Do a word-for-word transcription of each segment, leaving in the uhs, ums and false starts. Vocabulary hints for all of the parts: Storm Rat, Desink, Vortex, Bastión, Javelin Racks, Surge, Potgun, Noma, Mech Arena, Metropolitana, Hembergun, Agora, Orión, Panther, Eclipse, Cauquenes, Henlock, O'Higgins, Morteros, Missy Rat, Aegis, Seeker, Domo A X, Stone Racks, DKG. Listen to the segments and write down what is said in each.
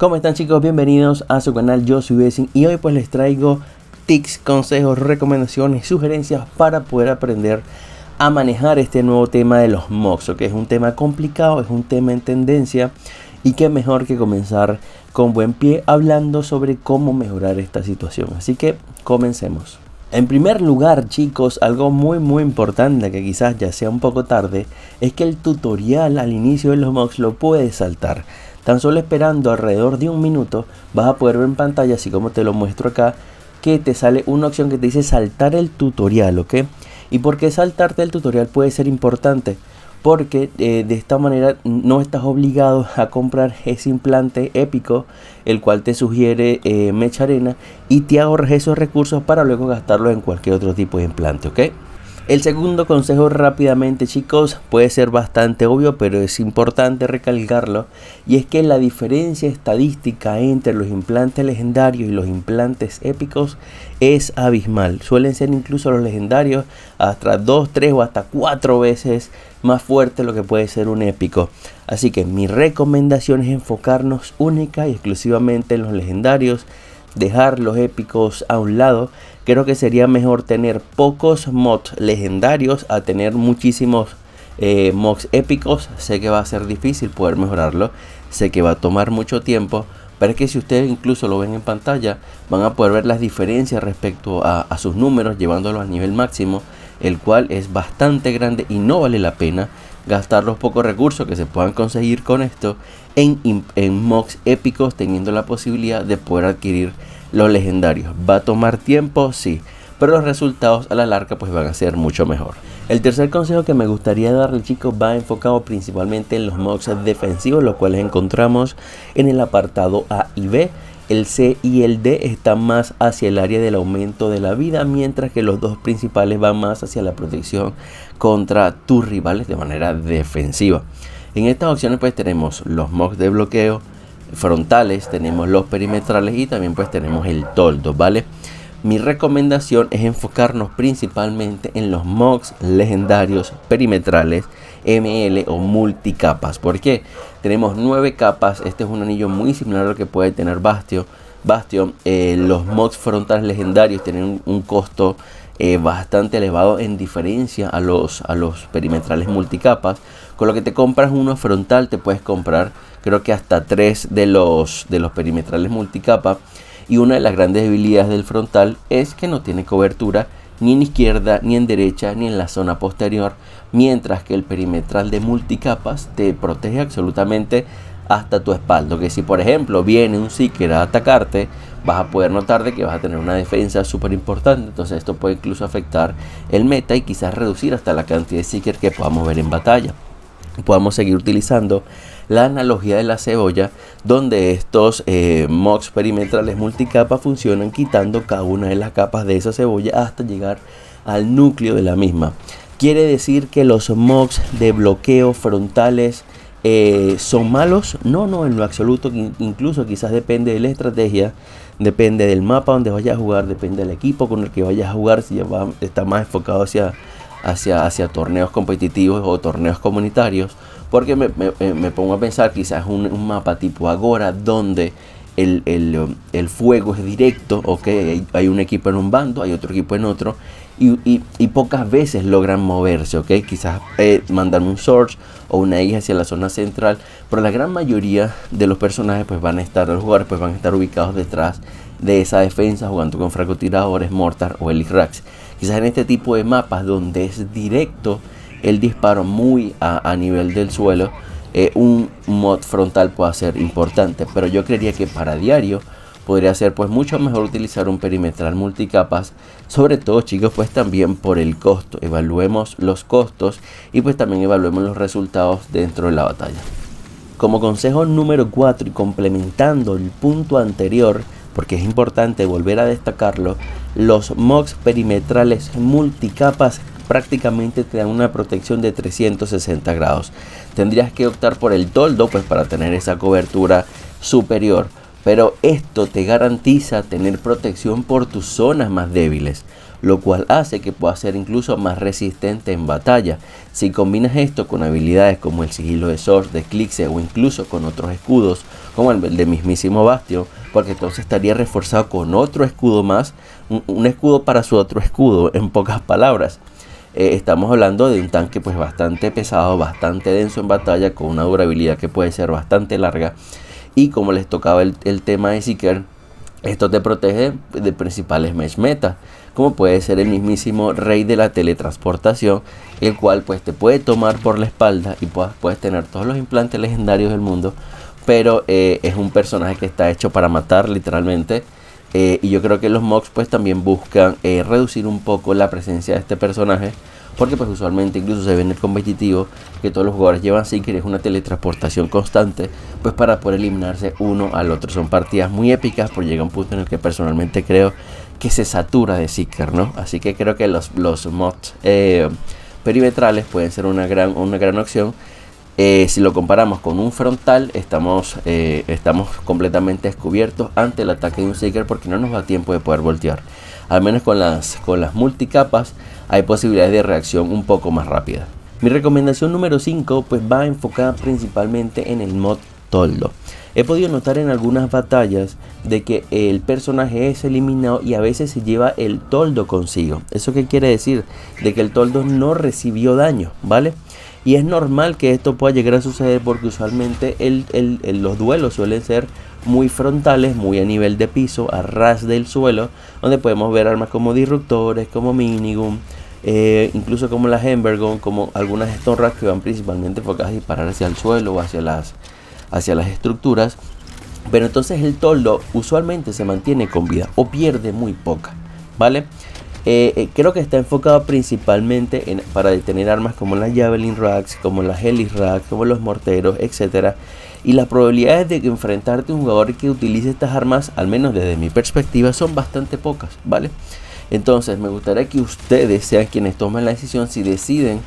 ¿Cómo están, chicos? Bienvenidos a su canal, yo soy Desink y hoy pues les traigo tips, consejos, recomendaciones, sugerencias para poder aprender a manejar este nuevo tema de los mocks, que ¿ok? Es un tema complicado, es un tema en tendencia y qué mejor que comenzar con buen pie hablando sobre cómo mejorar esta situación, así que comencemos. En primer lugar, chicos, algo muy muy importante que quizás ya sea un poco tarde es que el tutorial al inicio de los mocks lo puedes saltar. Tan solo esperando alrededor de un minuto vas a poder ver en pantalla, así como te lo muestro acá, que te sale una opción que te dice saltar el tutorial, ¿ok? ¿Y por qué saltarte el tutorial puede ser importante? Porque eh, de esta manera no estás obligado a comprar ese implante épico, el cual te sugiere eh, Mech Arena, y te ahorras esos recursos para luego gastarlos en cualquier otro tipo de implante, ¿ok? El segundo consejo rápidamente, chicos, puede ser bastante obvio, pero es importante recalcarlo, y es que la diferencia estadística entre los implantes legendarios y los implantes épicos es abismal. Suelen ser incluso los legendarios hasta dos, tres o hasta cuatro veces más fuerte lo que puede ser un épico. Así que mi recomendación es enfocarnos única y exclusivamente en los legendarios, dejar los épicos a un lado. Creo que sería mejor tener pocos mods legendarios a tener muchísimos eh, mods épicos. Sé que va a ser difícil poder mejorarlo, sé que va a tomar mucho tiempo, pero es que si ustedes incluso lo ven en pantalla van a poder ver las diferencias respecto a, a sus números, llevándolos al nivel máximo, el cual es bastante grande y no vale la pena gastar los pocos recursos que se puedan conseguir con esto en, en mocks épicos, teniendo la posibilidad de poder adquirir los legendarios. Va a tomar tiempo, sí, pero los resultados a la larga pues van a ser mucho mejor. El tercer consejo que me gustaría darle, chicos, va enfocado principalmente en los mocks defensivos, los cuales encontramos en el apartado A y B. El C y el D están más hacia el área del aumento de la vida, mientras que los dos principales van más hacia la protección contra tus rivales de manera defensiva. En estas opciones pues tenemos los mocks de bloqueo frontales, tenemos los perimetrales y también pues tenemos el toldo, ¿vale? Mi recomendación es enfocarnos principalmente en los mocks legendarios perimetrales M L o multicapas. ¿Por qué? Tenemos nueve capas. Este es un anillo muy similar a lo que puede tener Bastión. Bastión, eh, los mocks frontales legendarios tienen un, un costo eh, bastante elevado en diferencia a los, a los perimetrales multicapas. Con lo que te compras uno frontal, te puedes comprar creo que hasta tres de los, de los perimetrales multicapas. Y una de las grandes debilidades del frontal es que no tiene cobertura ni en izquierda, ni en derecha, ni en la zona posterior. Mientras que el perimetral de multicapas te protege absolutamente hasta tu espalda. Que si por ejemplo viene un Seeker a atacarte, vas a poder notar de que vas a tener una defensa súper importante. Entonces esto puede incluso afectar el meta y quizás reducir hasta la cantidad de Seeker que podamos ver en batalla. Podemos seguir utilizando la analogía de la cebolla, donde estos eh, mocks perimetrales multicapa funcionan quitando cada una de las capas de esa cebolla hasta llegar al núcleo de la misma. Quiere decir que los mocks de bloqueo frontales eh, son malos. No, no, en lo absoluto. Incluso quizás depende de la estrategia, depende del mapa donde vayas a jugar, depende del equipo con el que vayas a jugar. Si ya va, está más enfocado hacia Hacia, hacia torneos competitivos o torneos comunitarios, porque me, me, me pongo a pensar quizás un, un mapa tipo Agora, donde el, el, el fuego es directo, ¿okay? Hay un equipo en un bando, hay otro equipo en otro, y, y, y pocas veces logran moverse, ¿okay? Quizás eh, mandan un Surge o una Aegis hacia la zona central, pero la gran mayoría de los personajes pues van a estar, los jugadores pues van a estar ubicados detrás de esa defensa, jugando con francotiradores, mortar o Heli Racks. Quizás en este tipo de mapas donde es directo el disparo muy a, a nivel del suelo, eh, un mod frontal puede ser importante, pero yo creería que para diario podría ser pues mucho mejor utilizar un perimetral multicapas, sobre todo, chicos, pues también por el costo. Evaluemos los costos y pues también evaluemos los resultados dentro de la batalla. Como consejo número cuatro y complementando el punto anterior, porque es importante volver a destacarlo, los mocks perimetrales multicapas prácticamente te dan una protección de trescientos sesenta grados. Tendrías que optar por el toldo pues para tener esa cobertura superior, pero esto te garantiza tener protección por tus zonas más débiles. lo cual hace que pueda ser incluso más resistente en batalla. Si combinas esto con habilidades como el sigilo de Surge, de Eclipse o incluso con otros escudos, como el del mismísimo Bastión, porque entonces estaría reforzado con otro escudo más, un, un escudo para su otro escudo, en pocas palabras. Eh, estamos hablando de un tanque pues bastante pesado, bastante denso en batalla, con una durabilidad que puede ser bastante larga. Y como les tocaba el, el tema de Seeker, esto te protege de principales mech meta, como puede ser el mismísimo rey de la teletransportación, el cual pues te puede tomar por la espalda y puedes, puedes tener todos los implantes legendarios del mundo, pero eh, es un personaje que está hecho para matar literalmente. Eh, y yo creo que los mocks pues también buscan eh, reducir un poco la presencia de este personaje, porque pues usualmente incluso se ve en el competitivo que todos los jugadores llevan Seeker, es una teletransportación constante, pues para poder eliminarse uno al otro. Son partidas muy épicas, porque llega un punto en el que personalmente creo que se satura de Seeker, ¿no? Así que creo que los, los mods eh, perimetrales pueden ser una gran, una gran opción. Eh, si lo comparamos con un frontal, estamos, eh, estamos completamente descubiertos ante el ataque de un Seeker, porque no nos da tiempo de poder voltear. Al menos con las, con las multicapas hay posibilidades de reacción un poco más rápida. Mi recomendación número cinco pues va enfocada principalmente en el mod toldo. He podido notar en algunas batallas de que el personaje es eliminado y a veces se lleva el toldo consigo. ¿Eso qué quiere decir? De que el toldo no recibió daño, ¿vale? Y es normal que esto pueda llegar a suceder, porque usualmente el, el, el, los duelos suelen ser muy frontales, muy a nivel de piso, a ras del suelo, donde podemos ver armas como disruptores, como minigun, eh, incluso como las Hembergun, como algunas Stone Racks, que van principalmente enfocadas a disparar hacia el suelo o hacia las, hacia las estructuras. Pero entonces el toldo usualmente se mantiene con vida o pierde muy poca, ¿vale? Eh, eh, creo que está enfocado principalmente en, para detener armas como las Javelin Racks, como las Heli Racks, como los Morteros, etcétera. Y las probabilidades de enfrentarte a un jugador que utilice estas armas, al menos desde mi perspectiva, son bastante pocas, ¿vale? Entonces me gustaría que ustedes sean quienes tomen la decisión si deciden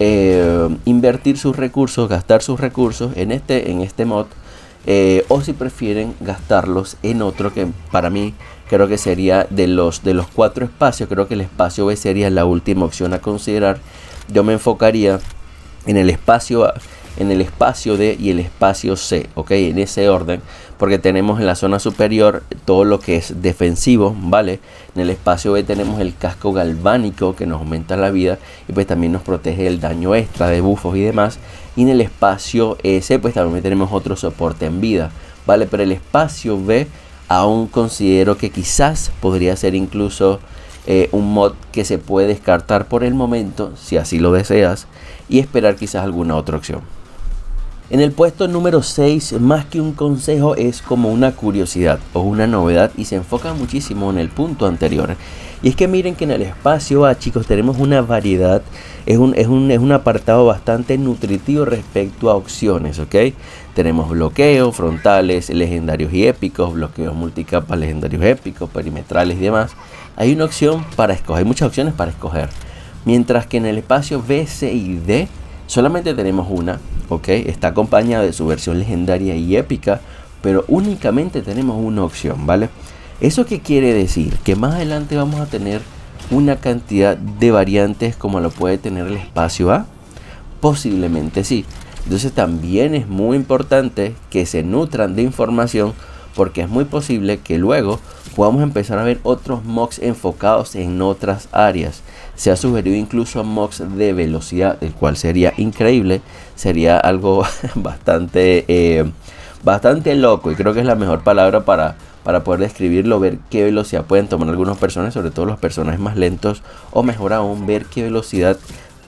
eh, invertir sus recursos, gastar sus recursos en este, en este mod, eh, o si prefieren gastarlos en otro que para mí... Creo que sería de los, de los cuatro espacios, creo que el espacio B sería la última opción a considerar. Yo me enfocaría en el espacio A, en el espacio D y el espacio C, ¿ok? En ese orden, porque tenemos en la zona superior todo lo que es defensivo, ¿vale? En el espacio B tenemos el casco galvánico, que nos aumenta la vida y pues también nos protege el daño extra de buffos y demás. Y en el espacio C pues también tenemos otro soporte en vida, ¿vale? Pero el espacio B... aún considero que quizás podría ser incluso eh, un mod que se puede descartar por el momento, si así lo deseas, y esperar quizás alguna otra opción. En el puesto número seis, más que un consejo, es como una curiosidad o una novedad, y se enfoca muchísimo en el punto anterior. Y es que miren que en el espacio A, chicos, tenemos una variedad, es un, es un, es un apartado bastante nutritivo respecto a opciones, ¿ok? Tenemos bloqueos, frontales, legendarios y épicos, bloqueos multicapas, legendarios épicos, perimetrales y demás. Hay una opción para escoger, hay muchas opciones para escoger. Mientras que en el espacio B, C y D solamente tenemos una, ¿ok? Está acompañada de su versión legendaria y épica, pero únicamente tenemos una opción, ¿vale? ¿Eso qué quiere decir? Que más adelante vamos a tener una cantidad de variantes como lo puede tener el espacio A. Posiblemente sí. Entonces también es muy importante que se nutran de información, porque es muy posible que luego podamos empezar a ver otros mocks enfocados en otras áreas. Se ha sugerido incluso mocks de velocidad, el cual sería increíble. Sería algo bastante, eh, bastante loco, y creo que es la mejor palabra para... para poder describirlo, ver qué velocidad pueden tomar algunos personajes, sobre todo los personajes más lentos, o mejor aún, ver qué velocidad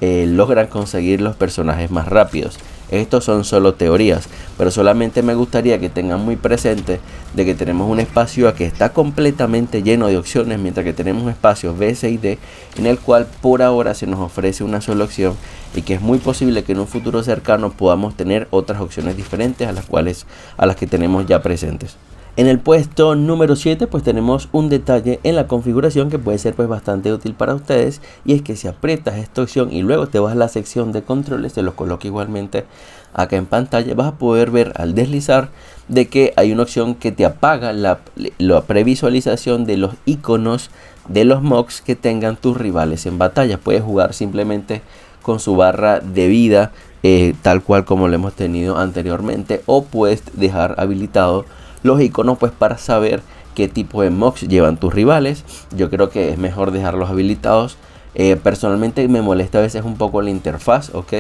eh, logran conseguir los personajes más rápidos. Estos son solo teorías, pero solamente me gustaría que tengan muy presente de que tenemos un espacio que está completamente lleno de opciones, mientras que tenemos espacios B, C y D, en el cual por ahora se nos ofrece una sola opción, y que es muy posible que en un futuro cercano podamos tener otras opciones diferentes a las cuales, a las que tenemos ya presentes. En el puesto número siete pues tenemos un detalle en la configuración que puede ser pues bastante útil para ustedes, y es que si aprietas esta opción y luego te vas a la sección de controles, te los coloco igualmente acá en pantalla, vas a poder ver al deslizar de que hay una opción que te apaga la, la previsualización de los iconos de los mobs que tengan tus rivales en batalla. Puedes jugar simplemente con su barra de vida, eh, tal cual como lo hemos tenido anteriormente, o puedes dejar habilitados los iconos pues para saber qué tipo de mobs llevan tus rivales. Yo creo que es mejor dejarlos habilitados. Eh, personalmente me molesta a veces un poco la interfaz, ok,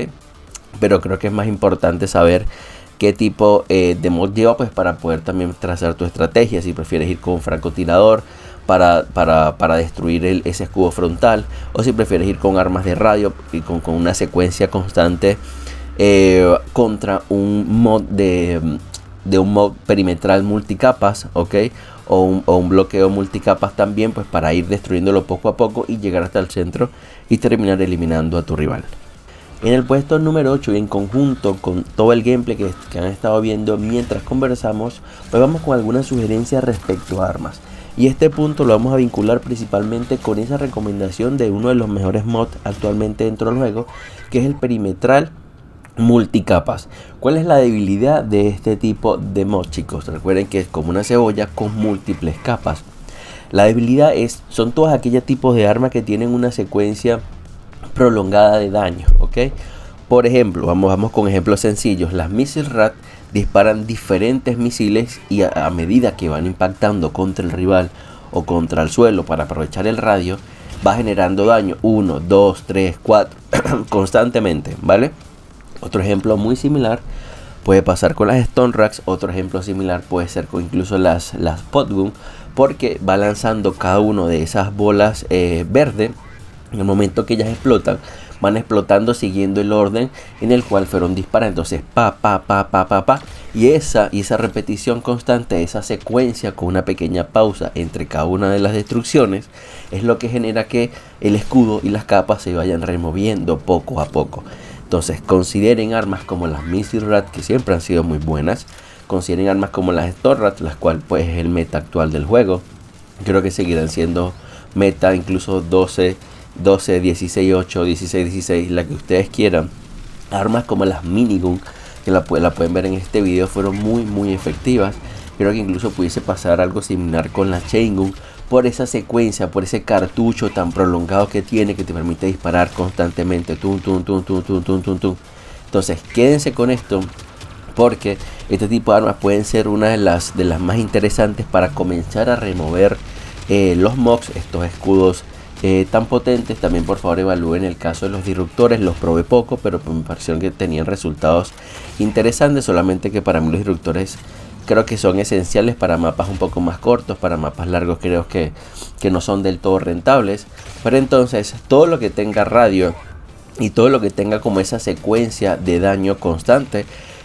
pero creo que es más importante saber qué tipo eh, de mod lleva pues para poder también trazar tu estrategia. Si prefieres ir con un francotirador para, para, para destruir el, ese escudo frontal, o si prefieres ir con armas de radio y con, con una secuencia constante eh, contra un mod de, de un mod perimetral multicapas, ok, o un, o un bloqueo multicapas también, pues para ir destruyéndolo poco a poco y llegar hasta el centro y terminar eliminando a tu rival. En el puesto número ocho, y en conjunto con todo el gameplay que, que han estado viendo mientras conversamos, pues vamos con algunas sugerencias respecto a armas. Y este punto lo vamos a vincular principalmente con esa recomendación de uno de los mejores mods actualmente dentro del juego, que es el perimetral multicapas. ¿Cuál es la debilidad de este tipo de mod, chicos? Recuerden que es como una cebolla con múltiples capas. La debilidad es, son todas aquellos tipos de armas que tienen una secuencia prolongada de daño, ¿ok? Por ejemplo, vamos, vamos con ejemplos sencillos. Las Missile Rat disparan diferentes misiles y a, a medida que van impactando contra el rival o contra el suelo para aprovechar el radio, va generando daño uno, dos, tres, cuatro constantemente, ¿vale? Otro ejemplo muy similar puede pasar con las Stone Racks. Otro ejemplo similar puede ser con incluso las, las Potgun, porque va lanzando cada uno de esas bolas eh, verdes. En el momento que ellas explotan, van explotando siguiendo el orden en el cual fueron disparadas. Entonces, pa, pa, pa, pa, pa, pa. Y esa, y esa repetición constante, esa secuencia con una pequeña pausa entre cada una de las destrucciones, es lo que genera que el escudo y las capas se vayan removiendo poco a poco. Entonces, consideren armas como las Missile Rat, que siempre han sido muy buenas. Consideren armas como las Storm Rat, las cuales pues es el meta actual del juego. Creo que seguirán siendo meta, incluso doce, dieciséis, ocho, dieciséis, dieciséis, la que ustedes quieran. Armas como las minigun, que la, la pueden ver en este video, fueron muy muy efectivas. Creo que incluso pudiese pasar algo similar con la chain gun, por esa secuencia, por ese cartucho tan prolongado que tiene, que te permite disparar constantemente, tum, tum, tum, tum, tum, tum, tum, tum. Entonces quédense con esto, porque este tipo de armas pueden ser una de las, de las más interesantes para comenzar a remover eh, los mobs, estos escudos Eh, tan potentes. También por favor evalúen el caso de los disruptores. Los probé poco, pero me pareció que tenían resultados interesantes. Solamente que para mí los disruptores creo que son esenciales para mapas un poco más cortos. Para mapas largos creo que, que no son del todo rentables. Pero entonces todo lo que tenga radio y todo lo que tenga como esa secuencia de daño constante,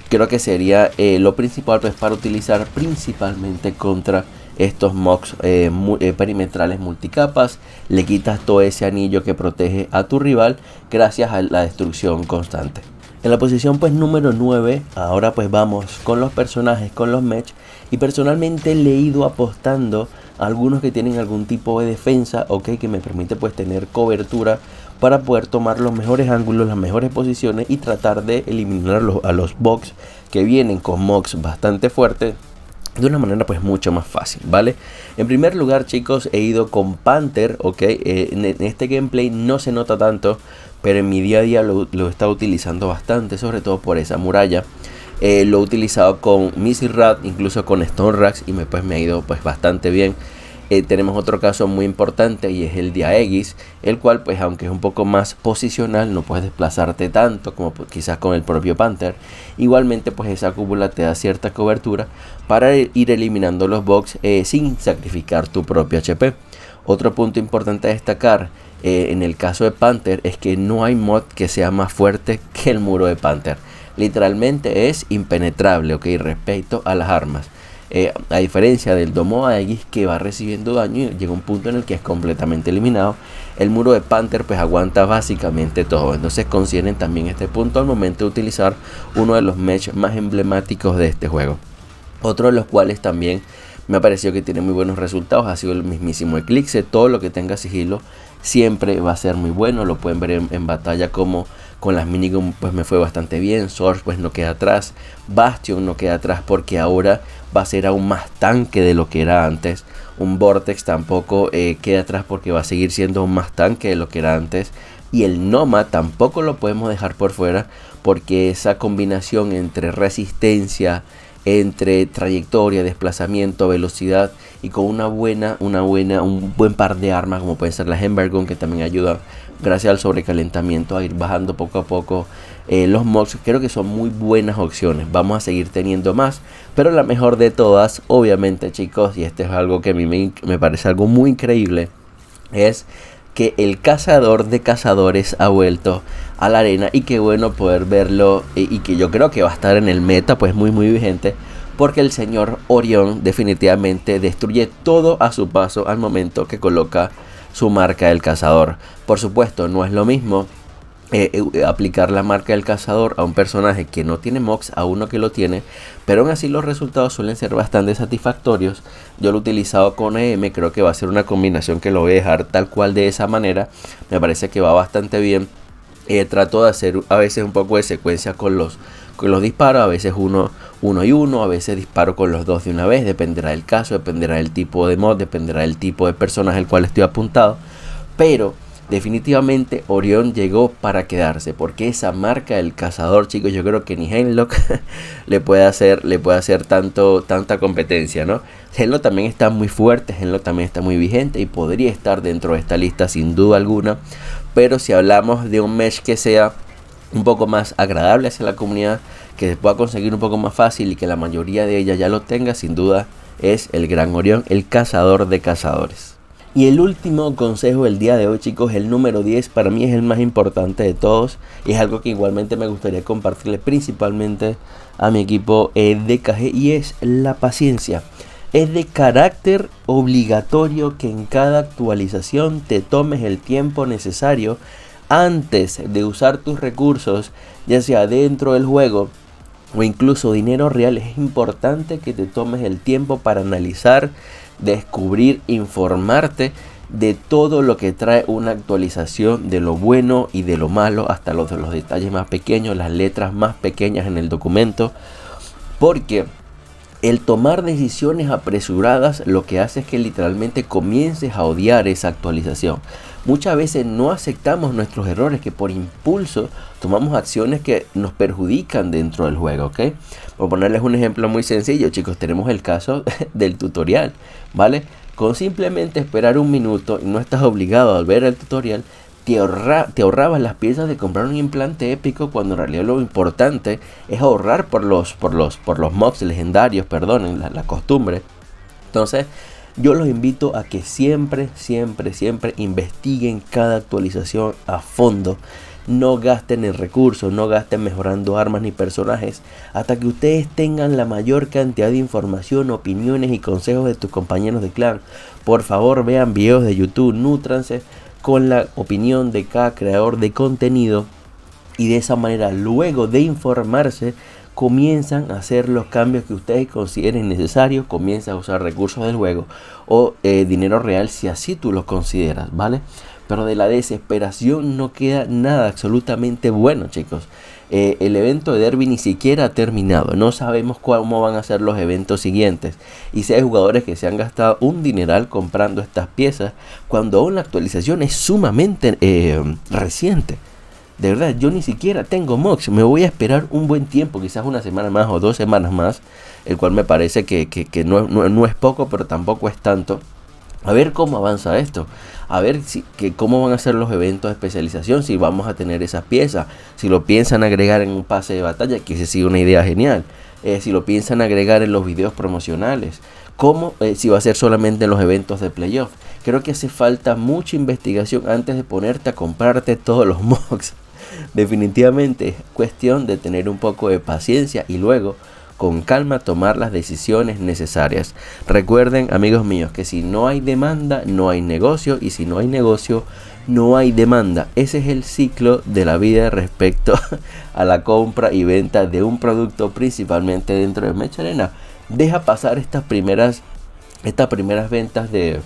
creo que sería eh, lo principal pues para utilizar principalmente contra estos mobs eh, mu eh, perimetrales multicapas. Le quitas todo ese anillo que protege a tu rival gracias a la destrucción constante. En la posición pues número nueve, ahora pues vamos con los personajes, con los mech. Y personalmente le he ido apostando a algunos que tienen algún tipo de defensa, ok, que me permite pues tener cobertura para poder tomar los mejores ángulos, las mejores posiciones y tratar de eliminar los, a los bots que vienen con mobs bastante fuertes de una manera pues mucho más fácil, ¿vale? En primer lugar, chicos, he ido con Panther, ¿ok? Eh, en, en este gameplay no se nota tanto, pero en mi día a día lo, lo he estado utilizando bastante, sobre todo por esa muralla. Eh, lo he utilizado con Missy Rat, incluso con Stone Racks, y me, pues, me ha ido pues bastante bien. Eh, tenemos otro caso muy importante y es el de Aegis, el cual pues aunque es un poco más posicional, no puedes desplazarte tanto como quizás con el propio Panther. Igualmente pues esa cúpula te da cierta cobertura para ir eliminando los bots eh, sin sacrificar tu propio H P. Otro punto importante a destacar eh, en el caso de Panther es que no hay mod que sea más fuerte que el muro de Panther. Literalmente es impenetrable, ok, respecto a las armas. Eh, a diferencia del Domo A X, que va recibiendo daño y llega un punto en el que es completamente eliminado, el muro de Panther pues aguanta básicamente todo. Entonces consideren también este punto al momento de utilizar uno de los mech más emblemáticos de este juego. Otro de los cuales también me ha parecido que tiene muy buenos resultados ha sido el mismísimo Eclipse. Todo lo que tenga sigilo siempre va a ser muy bueno. Lo pueden ver en, en batalla, como con las minigun pues me fue bastante bien. Surge pues no queda atrás. Bastión no queda atrás porque ahora va a ser aún más tanque de lo que era antes. Un Vortex tampoco eh, queda atrás porque va a seguir siendo más tanque de lo que era antes. Y el Noma tampoco lo podemos dejar por fuera, porque esa combinación entre resistencia, entre trayectoria, desplazamiento, velocidad y con una buena, una buena, un buen par de armas como pueden ser las Hembergun, que también ayudan gracias al sobrecalentamiento a ir bajando poco a poco eh, los mobs. Creo que son muy buenas opciones, vamos a seguir teniendo más, pero la mejor de todas, obviamente chicos, y este es algo que a mí me, me parece algo muy increíble, es que el cazador de cazadores ha vuelto a la arena. Y qué bueno poder verlo, y, y que yo creo que va a estar en el meta pues muy muy vigente, porque el señor Orión definitivamente destruye todo a su paso al momento que coloca su marca del cazador. Por supuesto, no es lo mismo Eh, eh, aplicar la marca del cazador a un personaje que no tiene mobs a uno que lo tiene, pero aún así los resultados suelen ser bastante satisfactorios. Yo lo he utilizado con E M, creo que va a ser una combinación que lo voy a dejar tal cual de esa manera, me parece que va bastante bien. Eh, trato de hacer a veces un poco de secuencia con los, con los disparos, a veces uno, uno y uno, a veces disparo con los dos de una vez, dependerá del caso, dependerá del tipo de mod, dependerá del tipo de personaje al cual estoy apuntado, pero definitivamente Orión llegó para quedarse, porque esa marca del cazador, chicos, yo creo que ni Henlock le puede hacer, le puede hacer tanto, tanta competencia, ¿no? Henlock también está muy fuerte, Henlock también está muy vigente y podría estar dentro de esta lista sin duda alguna, pero si hablamos de un mesh que sea un poco más agradable hacia la comunidad, que se pueda conseguir un poco más fácil y que la mayoría de ellas ya lo tenga, sin duda es el gran Orión, el cazador de cazadores. Y el último consejo del día de hoy, chicos, el número diez, para mí es el más importante de todos y es algo que igualmente me gustaría compartirle principalmente a mi equipo eh, D K G, y es la paciencia. Es de carácter obligatorio que en cada actualización te tomes el tiempo necesario antes de usar tus recursos, ya sea dentro del juego o incluso dinero real. Es importante que te tomes el tiempo para analizar, descubrir, informarte de todo lo que trae una actualización, de lo bueno y de lo malo, hasta los, de los detalles más pequeños, las letras más pequeñas en el documento, porque el tomar decisiones apresuradas lo que hace es que literalmente comiences a odiar esa actualización. Muchas veces no aceptamos nuestros errores, que por impulso tomamos acciones que nos perjudican dentro del juego, ¿ok? Por ponerles un ejemplo muy sencillo, chicos, tenemos el caso del tutorial, ¿vale? Con simplemente esperar un minuto y no estás obligado a ver el tutorial, te, ahorra, te ahorrabas las piezas de comprar un implante épico, cuando en realidad lo importante es ahorrar por los, por los, por los mobs legendarios, perdonen la, la costumbre. Entonces, yo los invito a que siempre, siempre, siempre investiguen cada actualización a fondo. No gasten en recursos, no gasten mejorando armas ni personajes, hasta que ustedes tengan la mayor cantidad de información, opiniones y consejos de tus compañeros de clan. Por favor, vean videos de YouTube, nútranse con la opinión de cada creador de contenido, y de esa manera, luego de informarse, comienzan a hacer los cambios que ustedes consideren necesarios, comienzan a usar recursos del juego o eh, dinero real si así tú los consideras, ¿vale? Pero de la desesperación no queda nada absolutamente bueno, chicos. Eh, el evento de derby ni siquiera ha terminado, no sabemos cómo van a ser los eventos siguientes, y si hay jugadores que se han gastado un dineral comprando estas piezas cuando aún la actualización es sumamente eh, reciente. De verdad, yo ni siquiera tengo mobs, me voy a esperar un buen tiempo, quizás una semana más o dos semanas más, el cual me parece que, que, que no, no, no es poco, pero tampoco es tanto. A ver cómo avanza esto, a ver si, que, cómo van a ser los eventos de especialización, si vamos a tener esas piezas, si lo piensan agregar en un pase de batalla, que esa sí una idea genial, eh, si lo piensan agregar en los videos promocionales, cómo, eh, si va a ser solamente en los eventos de playoff. Creo que hace falta mucha investigación antes de ponerte a comprarte todos los mocks. Definitivamente es cuestión de tener un poco de paciencia y luego con calma tomar las decisiones necesarias. Recuerden, amigos míos, que si no hay demanda no hay negocio, y si no hay negocio no hay demanda. Ese es el ciclo de la vida respecto a la compra y venta de un producto, principalmente dentro de Mech Arena. Deja pasar estas primeras, estas primeras ventas de,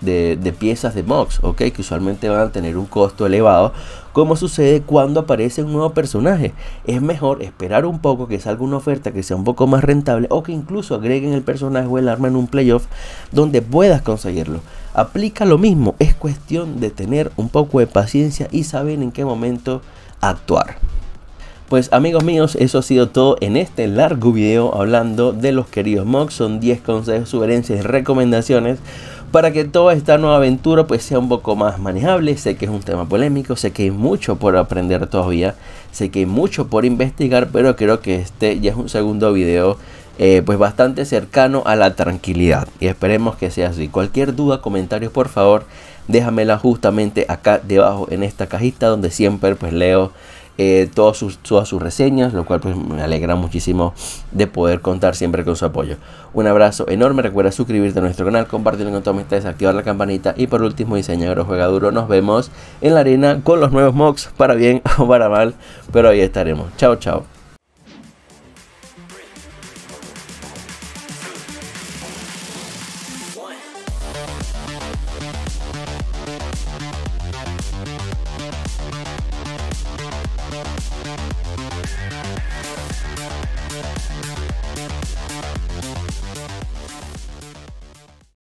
de, de piezas de mobs, ok, que usualmente van a tener un costo elevado, como sucede cuando aparece un nuevo personaje. Es mejor esperar un poco que salga una oferta que sea un poco más rentable, o que incluso agreguen el personaje o el arma en un playoff donde puedas conseguirlo. Aplica lo mismo, es cuestión de tener un poco de paciencia y saber en qué momento actuar. Pues amigos míos, eso ha sido todo en este largo video hablando de los queridos mobs. Son diez consejos, sugerencias y recomendaciones para que toda esta nueva aventura pues sea un poco más manejable. Sé que es un tema polémico, sé que hay mucho por aprender todavía, sé que hay mucho por investigar, pero creo que este ya es un segundo video eh, pues bastante cercano a la tranquilidad, y esperemos que sea así. Cualquier duda, comentarios, por favor déjamela justamente acá debajo en esta cajita, donde siempre pues leo Eh, todas, sus, todas sus reseñas, lo cual pues me alegra muchísimo de poder contar siempre con su apoyo. Un abrazo enorme, recuerda suscribirte a nuestro canal, compartirlo con todos ustedes, activar la campanita, y por último, diseñador juega duro, nos vemos en la arena con los nuevos mocks, para bien o para mal, pero ahí estaremos. Chao, chao.